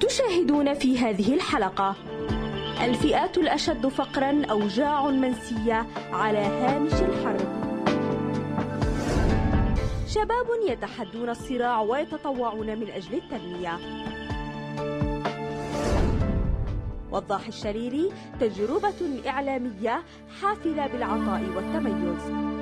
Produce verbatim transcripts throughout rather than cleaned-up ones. تشاهدون في هذه الحلقة الفئات الأشد فقراً أوجاع منسية على هامش الحرب. شباب يتحدون الصراع ويتطوعون من أجل التنمية. وضاح الشليلي، تجربة إعلامية حافلة بالعطاء والتميز.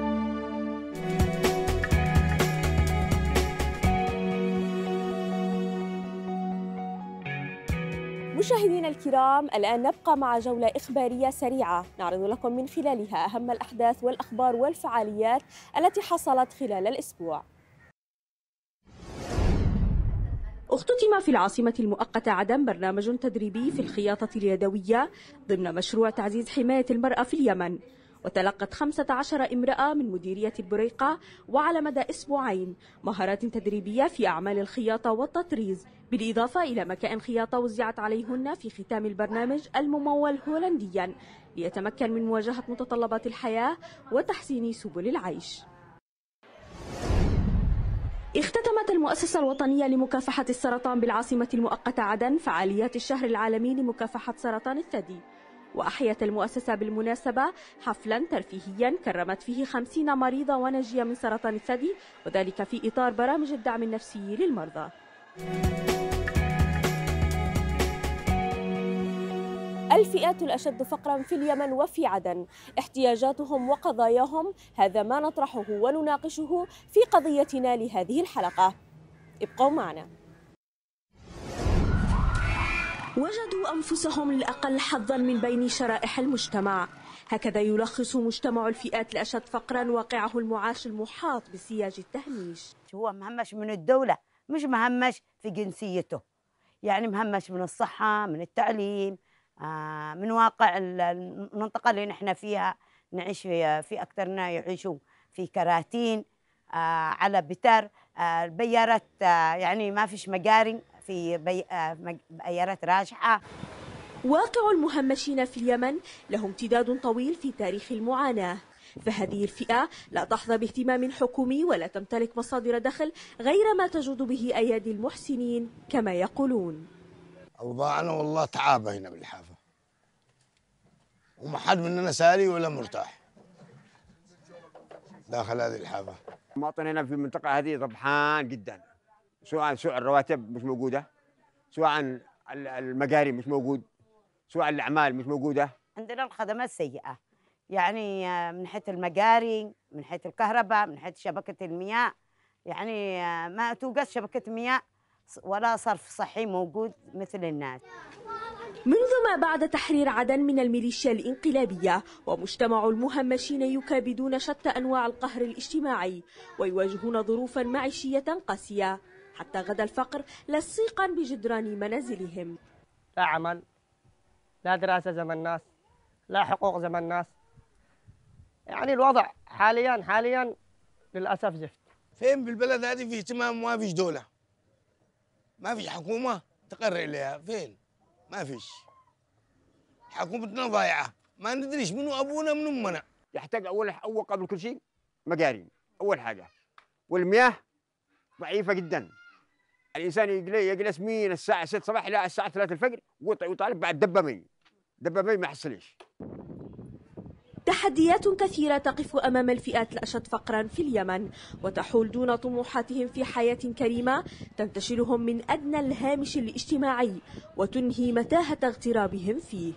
مشاهدينا الكرام، الآن نبقى مع جولة إخبارية سريعة نعرض لكم من خلالها أهم الأحداث والأخبار والفعاليات التي حصلت خلال الأسبوع. اختتم في العاصمة المؤقتة عدن برنامج تدريبي في الخياطة اليدوية ضمن مشروع تعزيز حماية المرأة في اليمن، وتلقت خمس عشرة امرأة من مديرية البريقة وعلى مدى أسبوعين مهارات تدريبية في أعمال الخياطة والتطريز، بالإضافة إلى مكائن خياطة وزعت عليهن في ختام البرنامج الممول هولنديا ليتمكن من مواجهة متطلبات الحياة وتحسين سبل العيش. اختتمت المؤسسة الوطنية لمكافحة السرطان بالعاصمة المؤقتة عدن فعاليات الشهر العالمي لمكافحة سرطان الثدي، وأحيت المؤسسة بالمناسبة حفلا ترفيهيا كرمت فيه خمسين مريضة وناجية من سرطان الثدي، وذلك في إطار برامج الدعم النفسي للمرضى. الفئات الأشد فقراً في اليمن وفي عدن، احتياجاتهم وقضاياهم، هذا ما نطرحه ونناقشه في قضيتنا لهذه الحلقة. ابقوا معنا. وجدوا أنفسهم للأقل حظاً من بين شرائح المجتمع، هكذا يلخص مجتمع الفئات الأشد فقراً واقعه المعاش المحاط بسياج التهميش. هو مهمش من الدولة، مش مهمش في جنسيته، يعني مهمش من الصحة، من التعليم، من واقع المنطقة اللي نحن فيها نعيش فيها. في أكثرنا يعيشوا في كراتين على بتر، البيارات يعني ما فيش مجاري، في بيارات راجحة. واقع المهمشين في اليمن له امتداد طويل في تاريخ المعاناة، فهذه الفئة لا تحظى باهتمام حكومي ولا تمتلك مصادر دخل غير ما تجود به أيادي المحسنين كما يقولون. أوضاعنا والله تعابة هنا بالحافة، وما حد مننا سالي ولا مرتاح داخل هذه الحافة. مواطن هنا في المنطقة هذه ضبحان جدا، سواء سوء الرواتب مش موجودة، سواء المقاري مش موجود، سواء الأعمال مش موجودة. عندنا الخدمات سيئة، يعني من حيث المقاري، من حيث الكهرباء، من حيث شبكة المياه، يعني ما توجد شبكة مياه ولا صرف صحي موجود مثل الناس. منذ ما بعد تحرير عدن من الميليشيا الانقلابية، ومجتمع المهمشين يكابدون شتى أنواع القهر الاجتماعي ويواجهون ظروفا معيشية قاسية، حتى غدا الفقر لصيقا بجدران منازلهم. لا عمل، لا دراسة زمن الناس، لا حقوق زمن الناس، يعني الوضع حاليا حاليا للأسف زفت. فين بالبلد هذه في اهتمام؟ ما فيش دولة، ما فيش حكومة تقرر لها، فين؟ ما فيش. حكومتنا ضايعة، ما ندريش منو أبونا من أمنا. يحتاج أول أول قبل كل شيء مقارين، أول حاجة، والمياه ضعيفة جدا. الإنسان يجلس من الساعة ستة الصباح إلى الساعة ثلاثة الفجر ويطالب بعد دبة مي، دبة مي ما يحصلش. تحديات كثيرة تقف أمام الفئات الأشد فقراً في اليمن، وتحول دون طموحاتهم في حياة كريمة تنتشلهم من أدنى الهامش الاجتماعي وتنهي متاهة اغترابهم فيه.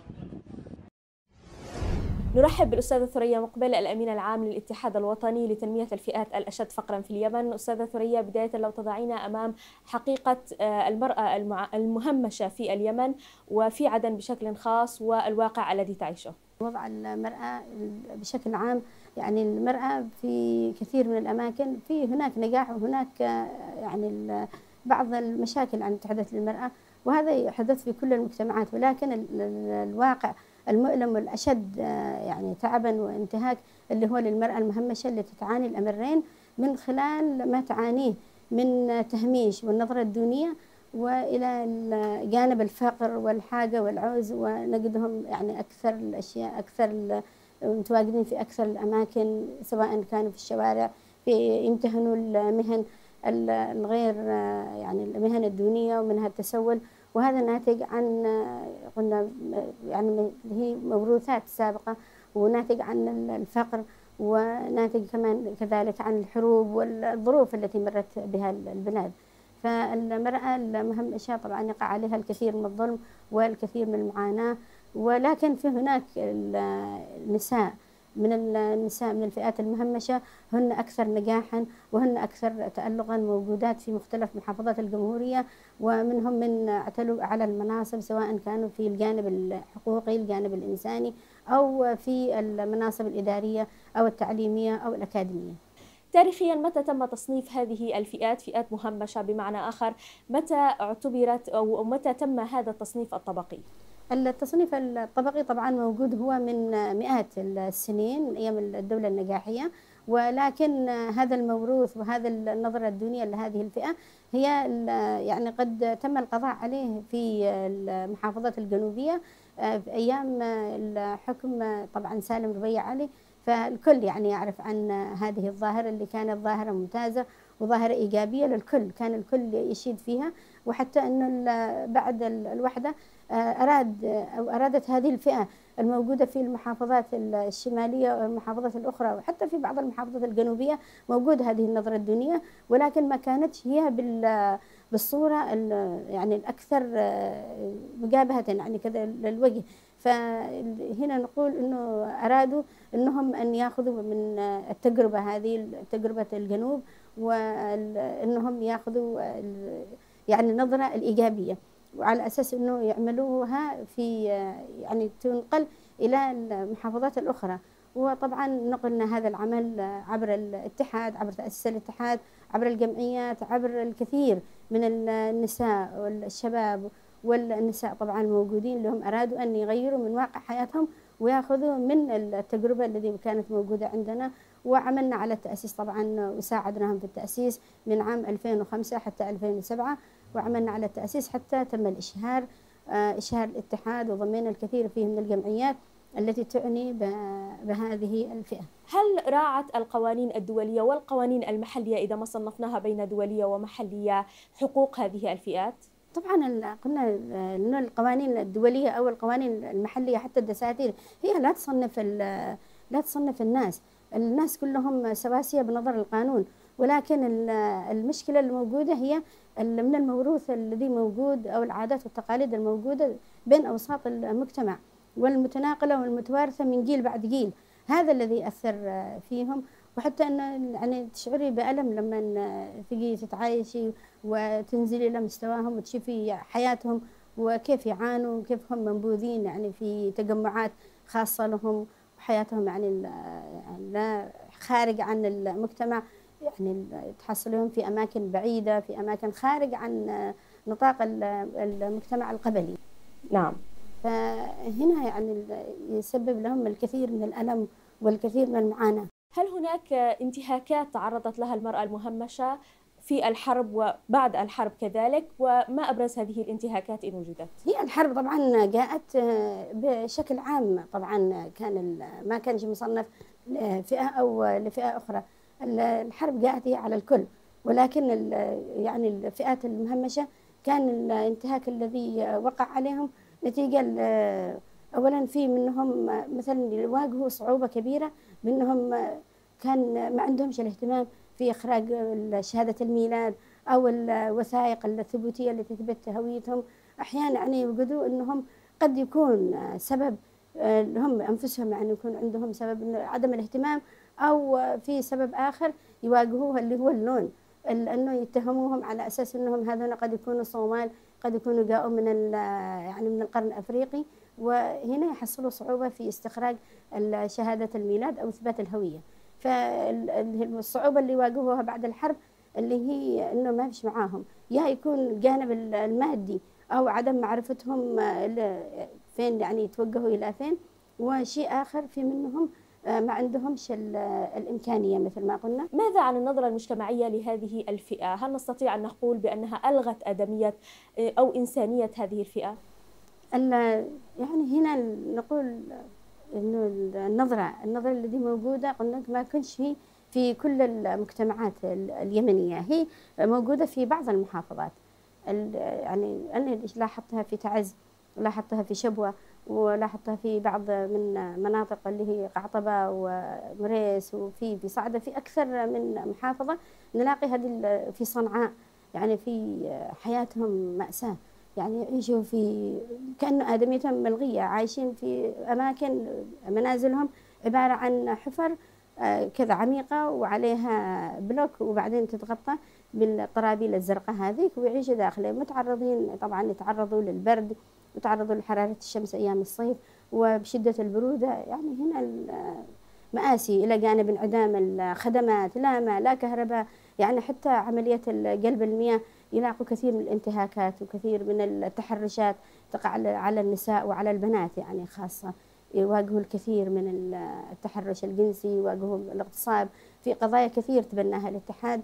نرحب بالأستاذة ثريا مقبل، الأمين العام للاتحاد الوطني لتنمية الفئات الأشد فقراً في اليمن. أستاذة ثريا، بداية لو تضعينا أمام حقيقة المرأة المهمشة في اليمن وفي عدن بشكل خاص والواقع الذي تعيشه. وضع المرأة بشكل عام، يعني المرأة في كثير من الأماكن في هناك نجاح وهناك يعني بعض المشاكل عن تحدث للمرأة، وهذا يحدث في كل المجتمعات، ولكن الواقع المؤلم والأشد يعني تعبا وانتهاك اللي هو للمرأة المهمشة اللي تتعاني الأمرين من خلال ما تعانيه من تهميش والنظرة الدونية، والى جانب الفقر والحاجه والعوز ونجدهم يعني اكثر الاشياء، اكثر متواجدين في اكثر الاماكن، سواء كانوا في الشوارع، في يمتهنوا المهن الغير يعني المهن الدونيه ومنها التسول، وهذا ناتج عن قلنا يعني هي موروثات سابقة، وناتج عن الفقر، وناتج كمان كذلك عن الحروب والظروف التي مرت بها البلاد. فالمرأة المهم إشياء طبعا يقع عليها الكثير من الظلم والكثير من المعاناة، ولكن في هناك النساء من النساء من الفئات المهمشة هن أكثر نجاحا وهن أكثر تألقا، موجودات في مختلف محافظات الجمهورية، ومنهم من اعتلوا على المناصب سواء كانوا في الجانب الحقوقي الجانب الإنساني أو في المناصب الإدارية أو التعليمية أو الأكاديمية. تاريخيا متى تم تصنيف هذه الفئات فئات مهمشة؟ بمعنى آخر متى اعتبرت أو متى تم هذا التصنيف الطبقي؟ التصنيف الطبقي طبعا موجود هو من مئات السنين من أيام الدولة النجاحية، ولكن هذا الموروث وهذا النظرة الدونية لهذه الفئة هي يعني قد تم القضاء عليه في المحافظات الجنوبية في أيام الحكم طبعا سالم ربيع علي، فالكل يعني يعرف عن هذه الظاهرة اللي كانت ظاهرة ممتازة وظاهرة إيجابية للكل، كان الكل يشيد فيها، وحتى أنه بعد الوحدة أراد أو أرادت هذه الفئة الموجودة في المحافظات الشمالية والمحافظات الأخرى وحتى في بعض المحافظات الجنوبية موجود هذه النظرة الدينية، ولكن ما كانتش هي بالصورة يعني الأكثر مجابهة يعني كذا للوجه. فهنا نقول أنه أرادوا أنهم أن يأخذوا من التجربة هذه تجربة الجنوب، وأنهم يأخذوا يعني النظرة الإيجابية، وعلى أساس أنه يعملوها في يعني تنقل إلى المحافظات الأخرى. وطبعا نقلنا هذا العمل عبر الاتحاد، عبر تأسيس الاتحاد، عبر الجمعيات، عبر الكثير من النساء والشباب والنساء طبعا الموجودين اللي هم أرادوا أن يغيروا من واقع حياتهم ويأخذوا من التجربة التي كانت موجودة عندنا، وعملنا على التأسيس طبعا وساعدناهم في التأسيس من عام ألفين وخمسة حتى ألفين وسبعة، وعملنا على التأسيس حتى تم الإشهار إشهار الاتحاد، وضمينا الكثير فيه من الجمعيات التي تعني بهذه الفئة. هل راعت القوانين الدولية والقوانين المحلية إذا ما صنفناها بين دولية ومحلية حقوق هذه الفئات؟ طبعا قلنا أن القوانين الدولية أو القوانين المحلية حتى الدساتير هي لا تصنف لا تصنف الناس، الناس كلهم سواسية بنظر القانون، ولكن المشكلة الموجودة هي من الموروث الذي موجود أو العادات والتقاليد الموجودة بين أوساط المجتمع والمتناقلة والمتوارثة من جيل بعد جيل، هذا الذي أثر فيهم. وحتى أن يعني تشعري بألم لما تجي تتعايشي وتنزلي إلى مستواهم وتشوفي حياتهم وكيف يعانوا وكيف هم منبوذين يعني في تجمعات خاصة لهم، وحياتهم يعني لا خارج عن المجتمع، يعني تحصلهم في أماكن بعيدة في أماكن خارج عن نطاق المجتمع القبلي. نعم. فهنا يعني يسبب لهم الكثير من الألم والكثير من المعاناة. هل هناك انتهاكات تعرضت لها المرأة المهمشة في الحرب وبعد الحرب كذلك، وما أبرز هذه الانتهاكات إن وجدت؟ هي الحرب طبعا جاءت بشكل عام، طبعا كان ما كانش مصنف لفئة أو لفئة أخرى، الحرب جاءت هي على الكل، ولكن يعني الفئات المهمشة كان الانتهاك الذي وقع عليهم نتيجة أولا في منهم مثلا واجهوا صعوبة كبيرة، منهم كان ما عندهمش الاهتمام في إخراج شهادة الميلاد أو الوثائق الثبوتية التي تثبت هويتهم، أحيانا يعني يوجدوا أنهم قد يكون سبب هم أنفسهم يعني يكون عندهم سبب عدم الاهتمام، أو في سبب آخر يواجهوه اللي هو اللون، لأنه يتهموهم على أساس أنهم هذول قد يكونوا صومال، قد يكونوا جاءوا من يعني من القرن الأفريقي، وهنا يحصلوا صعوبة في استخراج شهادة الميلاد أو إثبات الهوية. فالصعوبة اللي واجهوها بعد الحرب اللي هي أنه ما فيش معاهم يا يكون الجانب المادي أو عدم معرفتهم فين يعني يتوجهوا إلى فين، وشيء آخر في منهم ما عندهمش الإمكانية مثل ما قلنا. ماذا عن النظرة المجتمعية لهذه الفئة؟ هل نستطيع أن نقول بأنها ألغت آدمية أو إنسانية هذه الفئة؟ يعني هنا نقول إنه النظرة النظرة التي موجودة قلنا ما كانش هي في كل المجتمعات اليمنية، هي موجودة في بعض المحافظات يعني أنا لاحظتها في تعز، لاحظتها في شبوة، ولاحظتها في بعض من مناطق اللي هي قعطبة ومريس وفي بصعدة، في أكثر من محافظة نلاقي هذه. في صنعاء يعني في حياتهم مأساة، يعني يعيشوا في كأن آدميتهم ملغية، عايشين في أماكن منازلهم عبارة عن حفر كذا عميقة وعليها بلوك وبعدين تتغطى بالقرابيل الزرقاء هذيك ويعيشوا داخله، متعرضين طبعا، يتعرضوا للبرد وتعرضوا لحرارة الشمس أيام الصيف وبشدة البرودة. يعني هنا المآسي إلى جانب انعدام الخدمات، لا ماء لا كهرباء، يعني حتى عملية قلب المياه يلاقوا كثير من الانتهاكات وكثير من التحرشات تقع على النساء وعلى البنات، يعني خاصة يواجهوا الكثير من التحرش الجنسي، يواجهوا الاغتصاب، في قضايا كثير تبناها الاتحاد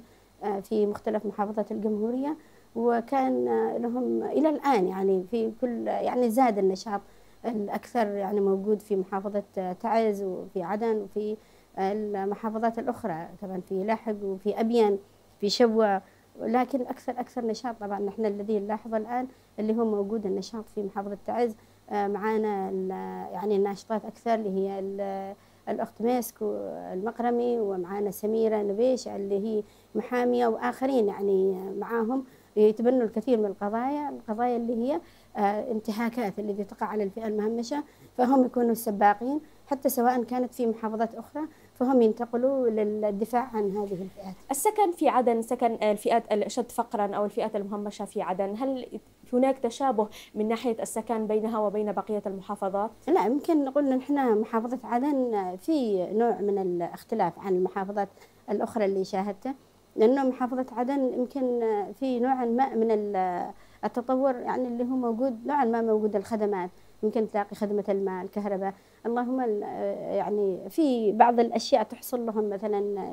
في مختلف محافظات الجمهورية، وكان لهم إلى الآن يعني في كل يعني زاد النشاط الأكثر يعني موجود في محافظة تعز وفي عدن وفي المحافظات الأخرى، طبعا في لاحق وفي أبيان في شبوة، لكن أكثر أكثر نشاط طبعا نحن الذي نلاحظه الآن اللي هو موجود النشاط في محافظة تعز. معانا يعني الناشطات أكثر اللي هي الأخت ميسك المقرمي، ومعانا سميرة نبيش اللي هي محامية، وآخرين يعني معاهم يتبنوا الكثير من القضايا، القضايا اللي هي انتهاكات التي تقع على الفئة المهمشة، فهم يكونوا السباقين حتى سواء كانت في محافظات أخرى، فهم ينتقلوا للدفاع عن هذه الفئات. السكن في عدن، سكن الفئات الأشد فقراً أو الفئات المهمشة في عدن، هل هناك تشابه من ناحية السكن بينها وبين بقية المحافظات؟ لا، يمكن نقول أن احنا محافظة عدن في نوع من الاختلاف عن المحافظات الأخرى اللي شاهدته، لأنه محافظة عدن يمكن في نوع ما من التطور يعني اللي هو موجود، نوعا ما موجود الخدمات، يمكن تلاقي خدمة الماء، الكهرباء، اللهم يعني في بعض الأشياء تحصل لهم مثلا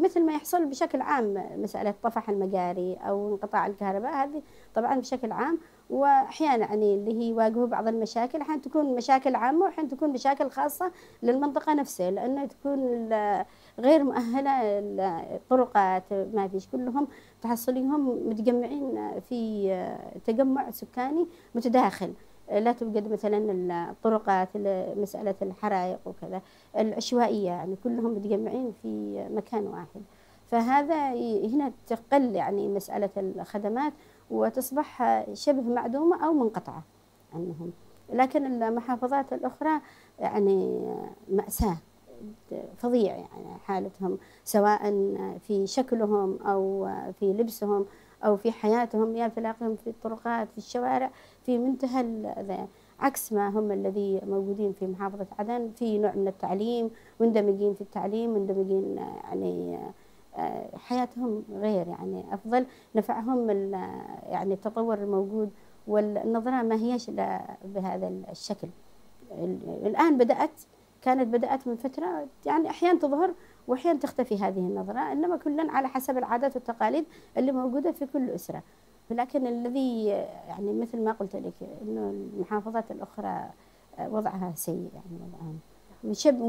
مثل ما يحصل بشكل عام، مسألة طفح المجاري أو انقطاع الكهرباء هذه طبعا بشكل عام، وأحيانا يعني اللي هي يواجهوا بعض المشاكل، أحيانا تكون مشاكل عامة وأحيانا تكون مشاكل خاصة للمنطقة نفسها، لأنه تكون غير مؤهلة، الطرقات ما فيش، كلهم تحصليهم متجمعين في تجمع سكاني متداخل، لا توجد مثلا الطرقات، مسألة الحرائق وكذا، العشوائية يعني كلهم متجمعين في مكان واحد، فهذا هنا تقل يعني مسألة الخدمات وتصبح شبه معدومة أو منقطعة عنهم. لكن المحافظات الأخرى يعني مأساة فظيع يعني حالتهم، سواء في شكلهم أو في لبسهم أو في حياتهم، يا تلاقيهم في الطرقات في الشوارع في منتهى ذا، عكس ما هم الذي موجودين في محافظة عدن، في نوع من التعليم، مندمجين في التعليم، مندمجين يعني حياتهم غير يعني أفضل، نفعهم يعني التطور الموجود، والنظرة ما هيش بهذا الشكل. الآن بدأت، كانت بدأت من فترة يعني أحيانا تظهر وأحيانا تختفي هذه النظرة، إنما كلا على حسب العادات والتقاليد اللي موجودة في كل أسرة. ولكن الذي يعني مثل ما قلت لك إنه المحافظات الأخرى وضعها سيء، يعني وضعهم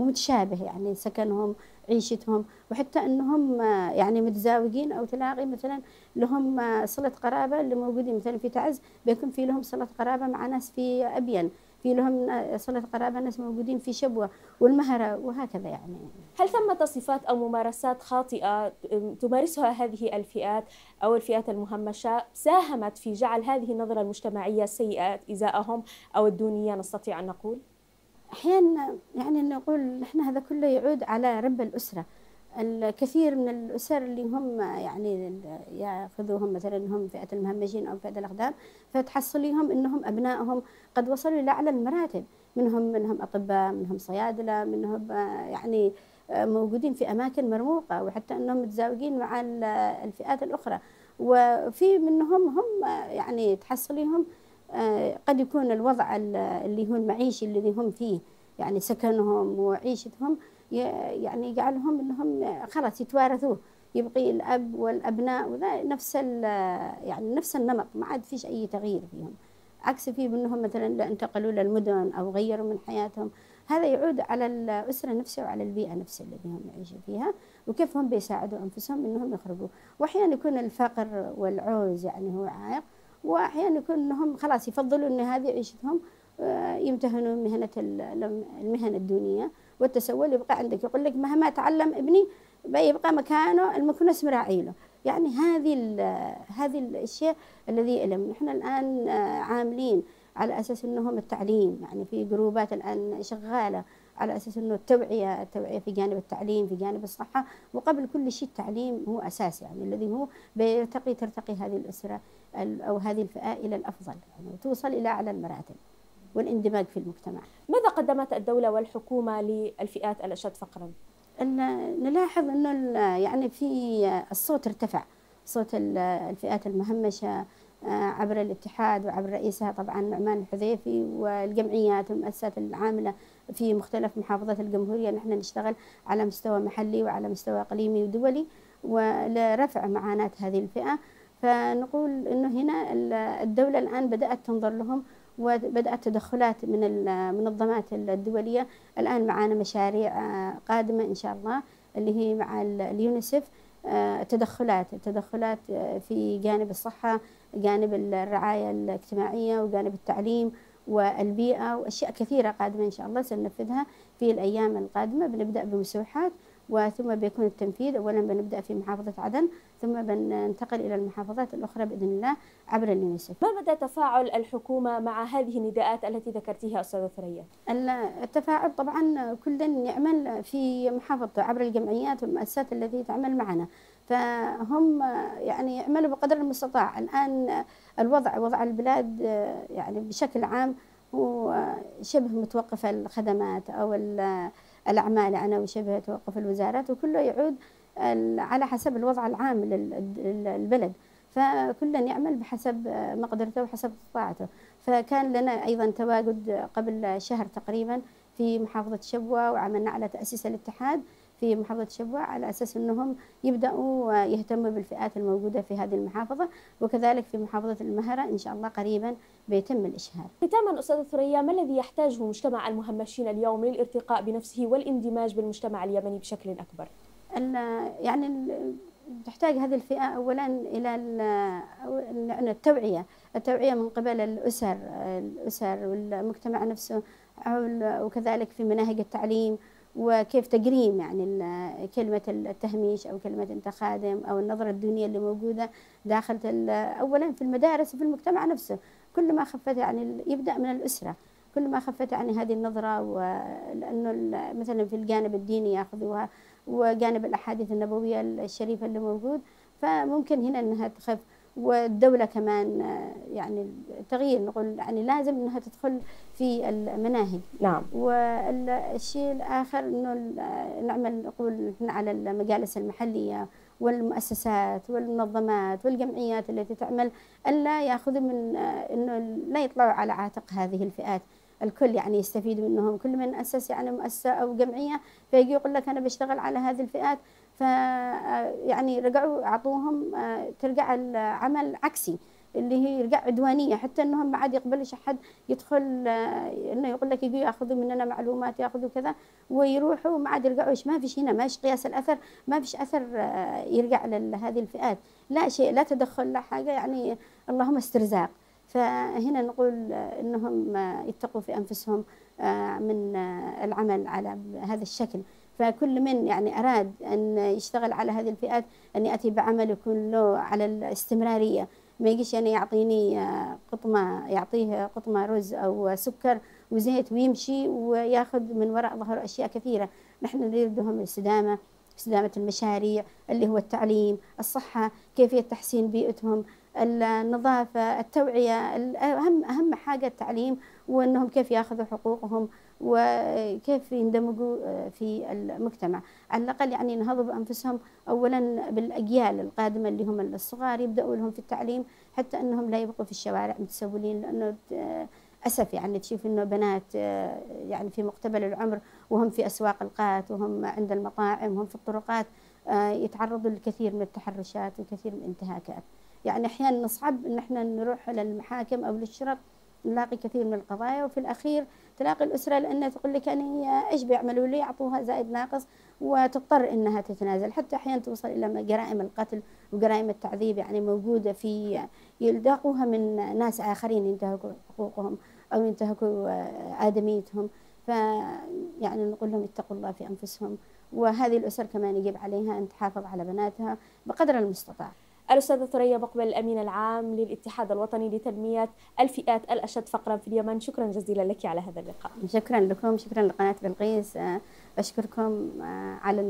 متشابه، يعني سكنهم، عيشتهم، وحتى أنهم يعني متزاوجين، أو تلاقي مثلا لهم صلة قرابة، اللي موجودين مثلا في تعز بيكون في لهم صلة قرابة مع ناس في أبين، في لهم صلة قرابة ناس موجودين في شبوة والمهرة وهكذا. يعني هل ثمة صفات أو ممارسات خاطئة تمارسها هذه الفئات أو الفئات المهمشة ساهمت في جعل هذه النظرة المجتمعية السيئة إزاءهم أو الدونية، نستطيع أن نقول؟ أحيانا يعني نقول إحنا هذا كله يعود على رب الأسرة. الكثير من الأسر اللي هم يعني يأخذوهم مثلا هم فئة المهمشين أو فئة الأقدام، فتحصليهم أنهم أبنائهم قد وصلوا إلى أعلى المراتب، منهم منهم أطباء، منهم صيادلة، منهم يعني موجودين في أماكن مرموقة، وحتى أنهم متزاوجين مع الفئات الأخرى، وفي منهم هم يعني تحصليهم قد يكون الوضع اللي هو المعيشي اللي هم فيه، يعني سكنهم وعيشتهم يعني يجعلهم انهم خلاص يتوارثوه، يبقي الاب والابناء وذا نفس يعني نفس النمط، ما عاد فيش اي تغيير فيهم. عكس فيه منهم مثلا لا انتقلوا للمدن او غيروا من حياتهم. هذا يعود على الاسره نفسها وعلى البيئه نفسها اللي هم يعيشوا فيها، وكيف هم بيساعدوا انفسهم انهم يخرجوا. واحيانا يكون الفقر والعوز يعني هو عائق، واحيانا يكون انهم خلاص يفضلوا ان هذه عيشتهم يمتهنوا مهنه المهن الدونيه والتسول. يبقى عندك يقول لك مهما تعلم ابني يبقى مكانه المكنس مراعي له. يعني هذه هذه الاشياء الذي نحن الان عاملين على اساس انهم التعليم، يعني في جروبات الان شغاله على اساس انه التوعيه، التوعيه في جانب التعليم، في جانب الصحه، وقبل كل شيء التعليم هو اساس، يعني الذي هو بيرتقي ترتقي هذه الاسره او هذه الفئه الى الافضل، يعني توصل الى اعلى المراتب والاندماج في المجتمع. ماذا قدمت الدوله والحكومه للفئات الاشد فقرا؟ نلاحظ انه يعني في الصوت ارتفع، صوت الفئات المهمشه عبر الاتحاد وعبر رئيسها طبعا نعمان الحذيفي والجمعيات والمؤسسات العامله في مختلف محافظات الجمهوريه. نحن نشتغل على مستوى محلي وعلى مستوى اقليمي ودولي ولرفع معاناه هذه الفئه. فنقول انه هنا الدوله الان بدات تنظر لهم، وبدأت تدخلات من المنظمات الدولية. الآن معانا مشاريع قادمة إن شاء الله اللي هي مع اليونيسف، تدخلات تدخلات في جانب الصحة، جانب الرعاية الاجتماعية، وجانب التعليم والبيئة، وأشياء كثيرة قادمة إن شاء الله سننفذها في الأيام القادمة. بنبدأ بمسوحات، وثم بيكون التنفيذ أولا بنبدأ في محافظة عدن، ثم بننتقل إلى المحافظات الأخرى بإذن الله عبر اليونيسف. ما مدى تفاعل الحكومة مع هذه النداءات التي ذكرتيها أستاذة ثريا؟ التفاعل طبعا كل يعمل في محافظته عبر الجمعيات والمؤسسات التي تعمل معنا، فهم يعني يعملوا بقدر المستطاع. الآن الوضع وضع البلاد يعني بشكل عام هو شبه متوقفة الخدمات أو الأعمال يعني، وشبه توقف الوزارات، وكله يعود على حسب الوضع العام للبلد، فكلنا يعمل بحسب مقدرته وحسب استطاعته. فكان لنا أيضا تواجد قبل شهر تقريبا في محافظة شبوة، وعملنا على تأسيس الاتحاد في محافظة شبوة على أساس أنهم يبدأوا يهتموا بالفئات الموجودة في هذه المحافظة، وكذلك في محافظة المهرة إن شاء الله قريبا بيتم الإشهار. ختاما أستاذة ثريا، ما الذي يحتاجه مجتمع المهمشين اليوم للارتقاء بنفسه والاندماج بالمجتمع اليمني بشكل أكبر؟ يعني تحتاج هذه الفئة أولا إلى التوعية، التوعية من قبل الأسر الأسر والمجتمع نفسه، وكذلك في مناهج التعليم، وكيف تجريم يعني كلمة التهميش أو كلمة أنت خادم أو النظرة الدونية اللي موجودة داخل أولا في المدارس وفي المجتمع نفسه. كل ما خفت يعني يبدأ من الأسرة، كل ما خفت يعني هذه النظرة، ولأنه مثلا في الجانب الديني يأخذوها وجانب الأحاديث النبوية الشريفة اللي موجود، فممكن هنا أنها تخف. والدولة كمان يعني التغيير نقول يعني لازم أنها تدخل في المناهج. نعم. والشيء الآخر أنه نعمل نقول على المجالس المحلية والمؤسسات والمنظمات والجمعيات التي تعمل ألا يأخذوا من أنه لا يطلعوا على عاتق هذه الفئات، الكل يعني يستفيد منهم. كل من أسس يعني مؤسسة أو جمعية فيجي يقول لك أنا بشتغل على هذه الفئات، فيعني رجعوا أعطوهم ترجع العمل عكسي اللي هي رجع عدوانية، حتى أنهم ما عاد يقبلش أحد يدخل أنه يقول لك يجوا يأخذوا مننا معلومات يأخذوا كذا ويروحوا ما عاد يرجعوا. ما فيش هنا ما فيش قياس الأثر، ما فيش أثر يرجع لهذه الفئات، لا شيء لا تدخل لا حاجة، يعني اللهم استرزاق. فهنا نقول أنهم يتقوا في أنفسهم من العمل على هذا الشكل. فكل من يعني أراد أن يشتغل على هذه الفئات أن يأتي بعمل يكون له على الاستمرارية، ما يجيش يعني يعطيني قطمة يعطيه قطمة رز أو سكر وزيت ويمشي ويأخذ من وراء ظهر أشياء كثيرة. نحن نريدهم الاستدامة، استدامة المشاريع اللي هو التعليم، الصحة، كيفية تحسين بيئتهم، النظافة، التوعية، أهم أهم حاجة التعليم، وأنهم كيف يأخذوا حقوقهم وكيف يندمجوا في المجتمع. على الأقل يعني ينهضوا بأنفسهم أولا بالأجيال القادمة اللي هم الصغار يبدأوا لهم في التعليم، حتى أنهم لا يبقوا في الشوارع متسولين، لأنه أسف يعني تشوف أنه بنات يعني في مقتبل العمر وهم في أسواق القات وهم عند المطاعم وهم في الطرقات يتعرضوا للكثير من التحرشات وكثير من الانتهاكات. يعني أحيانا نصعب أن احنا نروح للمحاكم أو للشرطة نلاقي كثير من القضايا، وفي الأخير تلاقي الأسرة لأنها تقول لك أنا هي إيش بيعملوا لي، يعطوها زائد ناقص، وتضطر أنها تتنازل، حتى أحيانا توصل إلى جرائم القتل وجرائم التعذيب يعني موجودة في يلتقوها من ناس آخرين ينتهكوا حقوقهم أو ينتهكوا آدميتهم. فيعني نقول لهم اتقوا الله في أنفسهم، وهذه الأسر كمان يجب عليها أن تحافظ على بناتها بقدر المستطاع. الأستاذة ثريا مقبل، الأمين العام للاتحاد الوطني لتنمية الفئات الأشد فقراً في اليمن، شكراً جزيلاً لك على هذا اللقاء. شكراً لكم، شكراً لقناة بلقيس، أشكركم على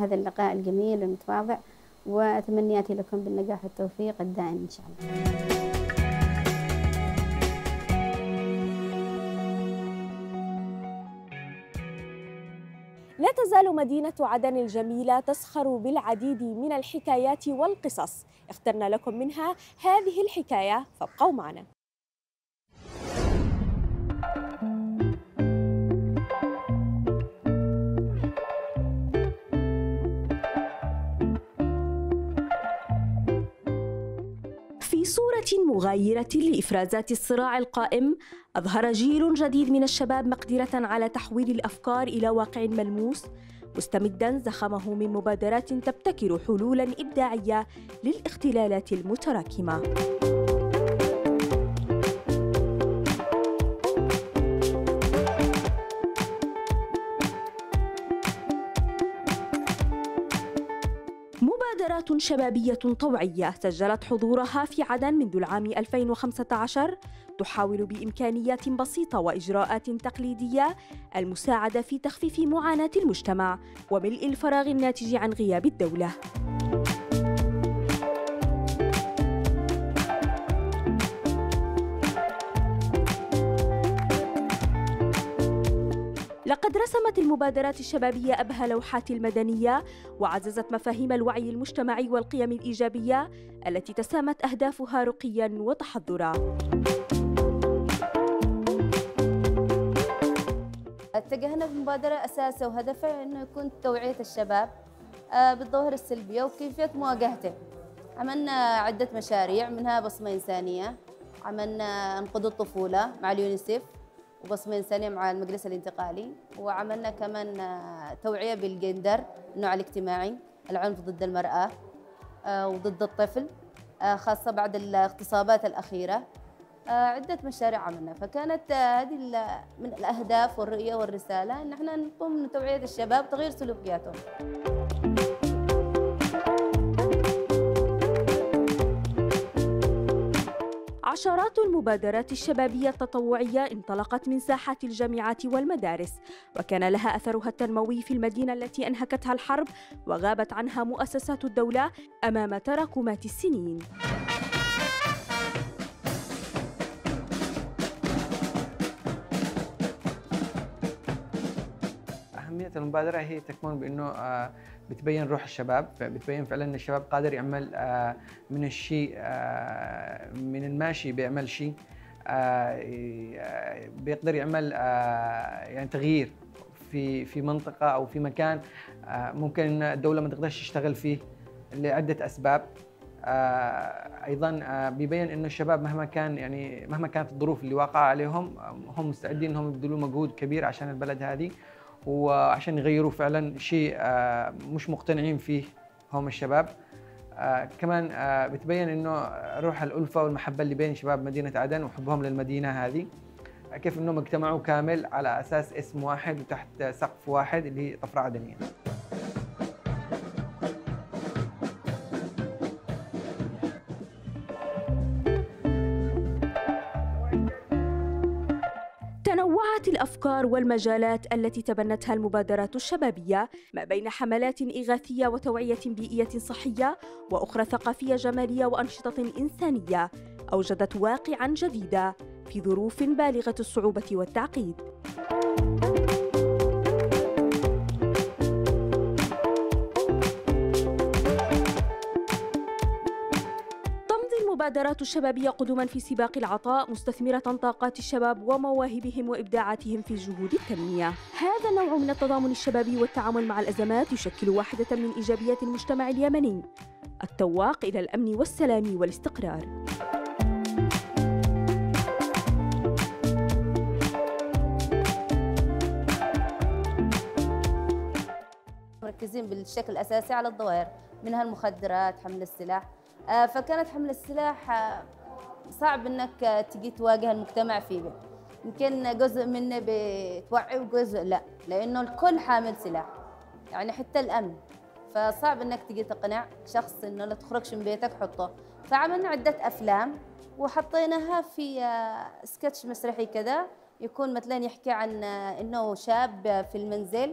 هذا اللقاء الجميل المتواضع، وتمنياتي لكم بالنجاح والتوفيق الدائم إن شاء الله. لا تزال مدينة عدن الجميلة تسخر بالعديد من الحكايات والقصص، اخترنا لكم منها هذه الحكاية فابقوا معنا. في صورة مغايرة لإفرازات الصراع القائم، أظهر جيل جديد من الشباب مقدرة على تحويل الأفكار إلى واقع ملموس، مستمداً زخمه من مبادرات تبتكر حلولاً إبداعية للاختلالات المتراكمة. مبادرات شبابية طوعية سجلت حضورها في عدن منذ العام ألفين وخمسة عشر، تحاول بإمكانيات بسيطة وإجراءات تقليدية المساعدة في تخفيف معاناة المجتمع وملء الفراغ الناتج عن غياب الدولة. لقد رسمت المبادرات الشبابية أبهى لوحات المدنية، وعززت مفاهيم الوعي المجتمعي والقيم الإيجابية التي تسامت أهدافها رقياً وتحضراً. اتجهنا بالمبادرة أساسه وهدفها أنه يكون توعية الشباب بالظواهر السلبية وكيفية مواجهته. عملنا عدة مشاريع، منها بصمة إنسانية، عملنا انقذ الطفولة مع اليونيسف وبصمة إنسانية مع المجلس الانتقالي، وعملنا كمان توعية بالجندر، النوع الاجتماعي، العنف ضد المرأة وضد الطفل خاصة بعد الاغتصابات الأخيرة. عدة مشاريع عملنا، فكانت هذه من الأهداف والرؤية والرسالة إن احنا نقوم بتوعية الشباب تغيير سلوكياتهم. عشرات المبادرات الشبابية التطوعية انطلقت من ساحة الجامعات والمدارس، وكان لها أثرها التنموي في المدينة التي أنهكتها الحرب وغابت عنها مؤسسات الدولة أمام تراكمات السنين. أهمية المبادرة هي تكمن بأنه بتبين روح الشباب، بتبين فعلا ان الشباب قادر يعمل من الشيء، من الماشي بيعمل شيء، بيقدر يعمل يعني تغيير في في منطقه او في مكان ممكن الدوله ما تقدرش تشتغل فيه لعده اسباب. ايضا بيبين انه الشباب مهما كان يعني مهما كانت الظروف اللي واقعه عليهم هم مستعدين انهم يبذلوا مجهود كبير عشان البلد هذه، وعشان يغيروا فعلا شيء مش مقتنعين فيه هم الشباب. كمان بتبين انه روح الألفة والمحبة اللي بين شباب مدينة عدن وحبهم للمدينة هذه، كيف انهم اجتمعوا كامل على اساس اسم واحد وتحت سقف واحد اللي هي طفرة عدنية. الأفكار والمجالات التي تبنتها المبادرات الشبابية ما بين حملات إغاثية وتوعية بيئية صحية وأخرى ثقافية جمالية وأنشطة إنسانية، أوجدت واقعاً جديداً في ظروف بالغة الصعوبة والتعقيد. المبادرات الشبابية قدما في سباق العطاء، مستثمرة طاقات الشباب ومواهبهم وإبداعاتهم في جهود التنمية. هذا النوع من التضامن الشبابي والتعامل مع الأزمات يشكل واحدة من إيجابيات المجتمع اليمني، التوافق إلى الأمن والسلام والاستقرار. مركزين بالشكل الأساسي على الظواهر، منها المخدرات، حمل السلاح. فكانت حمل السلاح صعب أنك تجي تواجه المجتمع فيه، يمكن جزء منه بتوعي وجزء لا، لأنه الكل حامل سلاح، يعني حتى الأمن، فصعب أنك تجي تقنع شخص أنه لا تخرجش من بيتك حطه. فعملنا عدة أفلام وحطيناها في سكتش مسرحي كذا، يكون مثلا يحكي عن أنه شاب في المنزل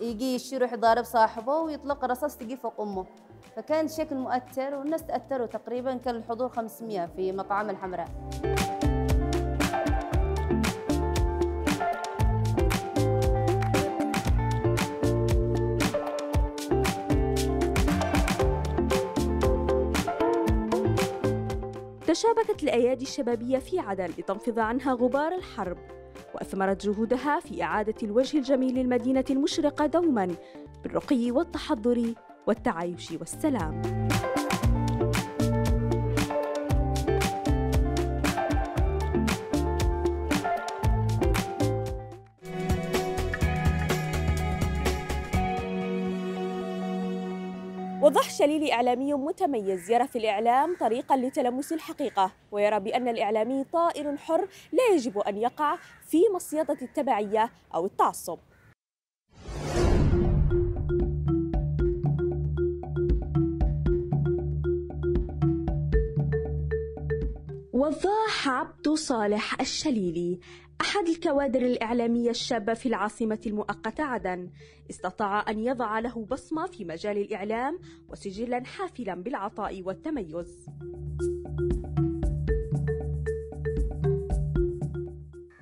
يجي يروح يضارب صاحبه ويطلق الرصاص تجي فوق أمه، فكان شكل مؤثر والناس تأثروا. تقريبا كان الحضور خمسمئة في مطعم الحمراء. تشابكت الأيادي الشبابية في عدن لتنفض عنها غبار الحرب، وأثمرت جهودها في إعادة الوجه الجميل للمدينة المشرقة دوماً بالرقي والتحضر والتعايش والسلام. وضاح الشليلي إعلامي متميز، يرى في الإعلام طريقاً لتلمس الحقيقة، ويرى بأن الإعلامي طائر حر لا يجب أن يقع في مصيدة التبعية أو التعصب. وضاح عبد صالح الشليلي أحد الكوادر الإعلامية الشابة في العاصمة المؤقتة عدن، استطاع أن يضع له بصمة في مجال الإعلام وسجلاً حافلاً بالعطاء والتميز.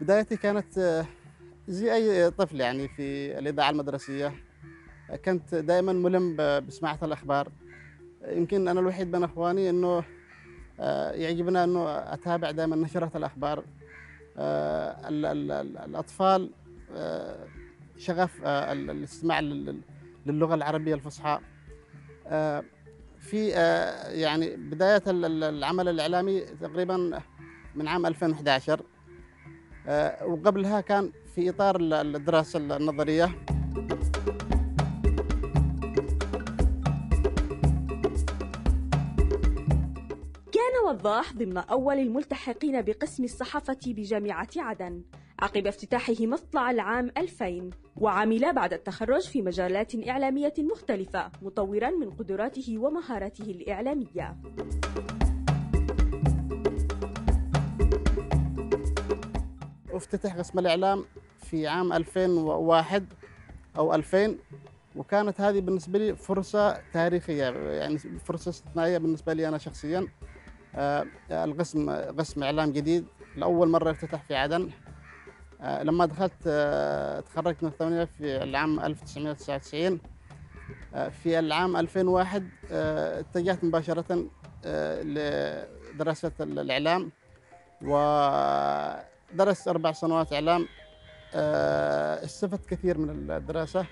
بدايتي كانت زي أي طفل يعني في الإذاعة المدرسية، كنت دائماً ملم بسماعة الأخبار. يمكن أنا الوحيد بين إخواني أنه يعجبنا أنه أتابع دائماً نشرة الأخبار. الأطفال شغف الاستماع للغة العربية الفصحى. في يعني بداية العمل الإعلامي تقريباً من عام ألفين وأحد عشر، وقبلها كان في إطار الدراسة النظرية. وضاح ضمن أول الملتحقين بقسم الصحافة بجامعة عدن عقب افتتاحه مطلع العام ألفين، وعمل بعد التخرج في مجالات إعلامية مختلفة مطوراً من قدراته ومهاراته الإعلامية. افتتح قسم الإعلام في عام ألفين وواحد أو ألفين، وكانت هذه بالنسبة لي فرصة تاريخية، يعني فرصة استثنائية بالنسبة لي أنا شخصياً. القسم قسم إعلام جديد لأول مرة افتتح في عدن. لما دخلت تخرجت من الثانوية في العام ألف وتسعمئة وتسعة وتسعين. في العام ألفين وواحد اتجهت مباشرة لدراسة الإعلام، ودرست أربع سنوات إعلام. استفدت كثير من الدراسة،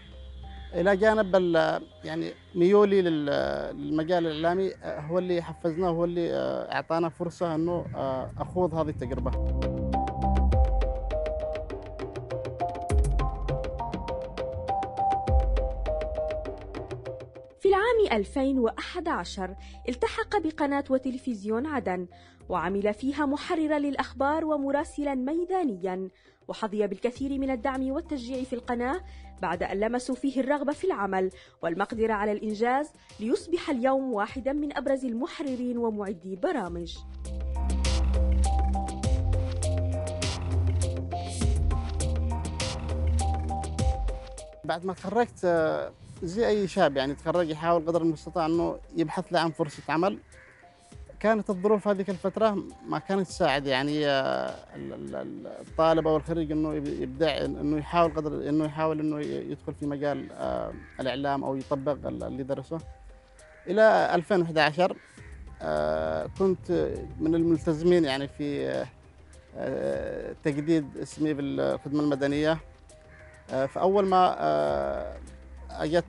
إلى جانب يعني ميولي للمجال الإعلامي هو اللي حفزنا، هو اللي أعطانا فرصة أنه أخوض هذه التجربة. في العام ألفين وأحد عشر التحق بقناة وتلفزيون عدن، وعمل فيها محرراً للأخبار ومراسلاً ميدانياً، وحظي بالكثير من الدعم والتشجيع في القناة بعد أن لمسوا فيه الرغبة في العمل والمقدرة على الإنجاز، ليصبح اليوم واحداً من أبرز المحررين ومعدي برامج. بعد ما تخرجت زي أي شاب يعني تخرج يحاول قدر المستطاع أنه يبحث له عن فرصة عمل. كانت الظروف هذه الفترة ما كانت تساعد يعني الطالب أو الخريج إنه يبدع، إنه يحاول قدر إنه يحاول إنه يدخل في مجال الإعلام أو يطبق اللي درسه. إلى ألفين وأحد عشر كنت من الملتزمين يعني في تجديد اسمي بالخدمة المدنية. فأول ما أجت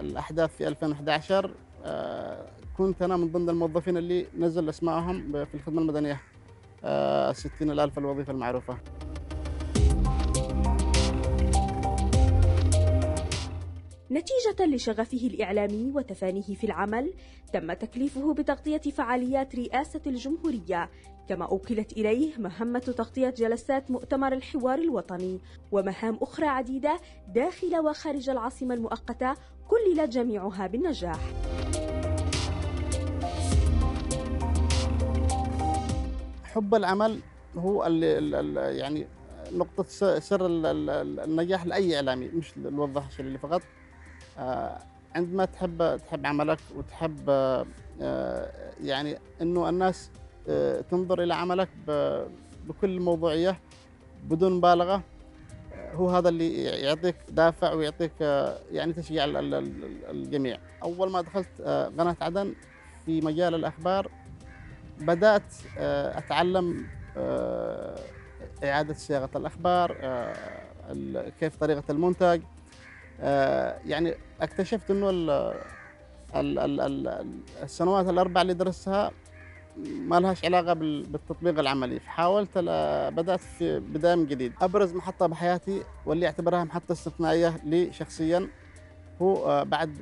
الأحداث في ألفين وأحد عشر كنت أنا من ضمن الموظفين اللي نزل أسمائهم في الخدمة المدنية، ستين الألف الوظيفة المعروفة. نتيجة لشغفه الإعلامي وتفانيه في العمل تم تكليفه بتغطية فعاليات رئاسة الجمهورية، كما أوكلت إليه مهمة تغطية جلسات مؤتمر الحوار الوطني ومهام أخرى عديدة داخل وخارج العاصمة المؤقتة كللت جميعها بالنجاح. حب العمل هو ال ال ال يعني نقطة سر النجاح لأي إعلامي، مش لوضاح الشليلي فقط. عندما تحب تحب عملك وتحب يعني إنه الناس تنظر إلى عملك بكل موضوعية بدون مبالغة، هو هذا اللي يعطيك دافع ويعطيك يعني تشجيع الجميع. أول ما دخلت قناة عدن في مجال الأخبار بدأت أتعلم إعادة صياغة الأخبار، كيف طريقة المونتاج. يعني اكتشفت أنه السنوات الأربع اللي درستها ما لهاش علاقة بالتطبيق العملي، فحاولت بدأت في بداية من جديد. أبرز محطة بحياتي واللي أعتبرها محطة استثنائية لي شخصياً هو بعد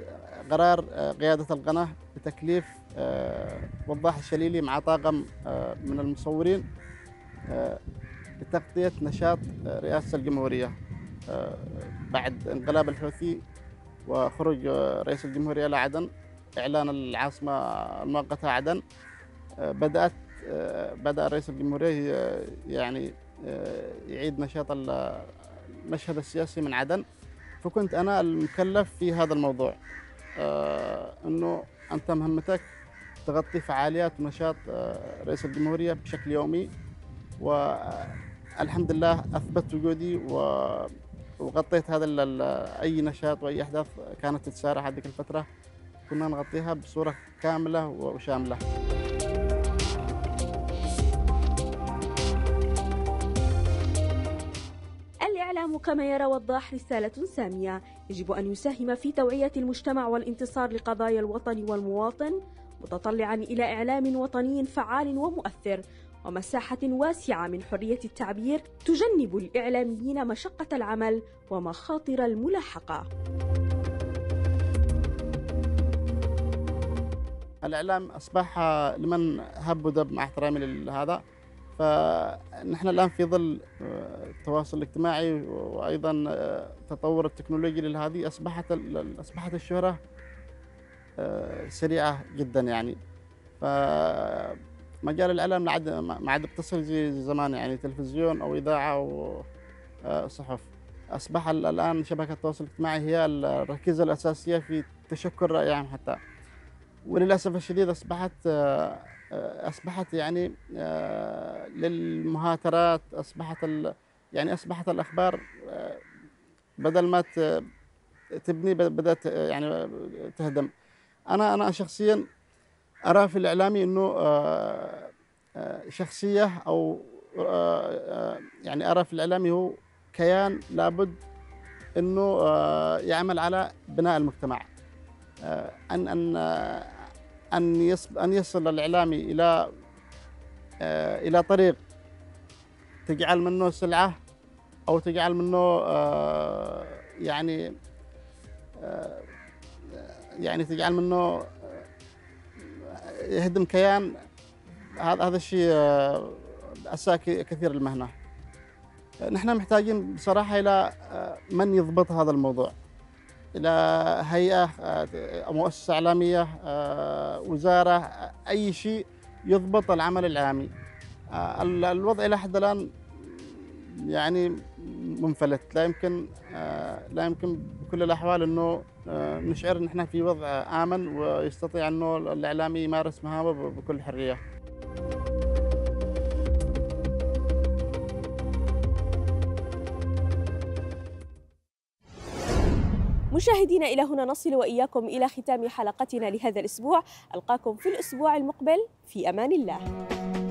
قرار قيادة القناة بتكليف وضاح الشليلي مع طاقم من المصورين لتغطية نشاط رئاسة الجمهورية بعد انقلاب الحوثي وخروج رئيس الجمهورية لعدن، إعلان العاصمة المؤقتة عدن. بدأت بدأ رئيس الجمهورية يعني يعيد نشاط المشهد السياسي من عدن، فكنت أنا المكلف في هذا الموضوع، أنه أنت مهمتك تغطي فعاليات ونشاط رئيس الجمهورية بشكل يومي، والحمد لله أثبت وجودي وغطيت هذا أي نشاط وأي أحداث كانت تتسارع هذيك الفترة كنا نغطيها بصورة كاملة وشاملة. الإعلام كما يرى وضاح رسالة سامية يجب أن يساهم في توعية المجتمع والانتصار لقضايا الوطن والمواطن، متطلعا إلى إعلام وطني فعال ومؤثر ومساحة واسعة من حرية التعبير تجنب الإعلاميين مشقة العمل ومخاطر الملاحقة. الإعلام أصبح لمن هب ودب، مع احترامي لهذا، فنحن الآن في ظل التواصل الاجتماعي وأيضاً التطور التكنولوجي لهذه أصبحت أصبحت الشهرة سريعة جداً، يعني فمجال الإعلام ما عاد اقتصر زي زمان، يعني تلفزيون أو إذاعة وصحف. أصبح الآن شبكة التواصل الاجتماعي هي الركيزة الأساسية في تشكل رأيهم حتى، وللأسف الشديد أصبحت أصبحت يعني للمهاترات، أصبحت يعني أصبحت الأخبار بدل ما تبني بدأت يعني تهدم. أنا أنا شخصياً أرى في الإعلامي إنه شخصية، أو يعني أرى في الإعلامي هو كيان لابد إنه يعمل على بناء المجتمع، أن أن أن أن يصل الإعلامي إلى إلى طريق تجعل منه سلعة أو تجعل منه يعني يعني تجعل منه يهدم كيان. هذا هذا الشيء أساء كثير المهنة. نحن محتاجين بصراحة إلى من يضبط هذا الموضوع، إلى هيئة أو مؤسسة إعلامية، وزارة، أي شيء يضبط العمل الإعلامي. الوضع إلى حد الآن يعني منفلت، لا يمكن لا يمكن بكل الأحوال إنه نشعر إن إحنا في وضع آمن ويستطيع إنه الإعلامي يمارس مهامه بكل حرية. مشاهدينا، إلى هنا نصل وإياكم إلى ختام حلقتنا لهذا الأسبوع. ألقاكم في الأسبوع المقبل، في أمان الله.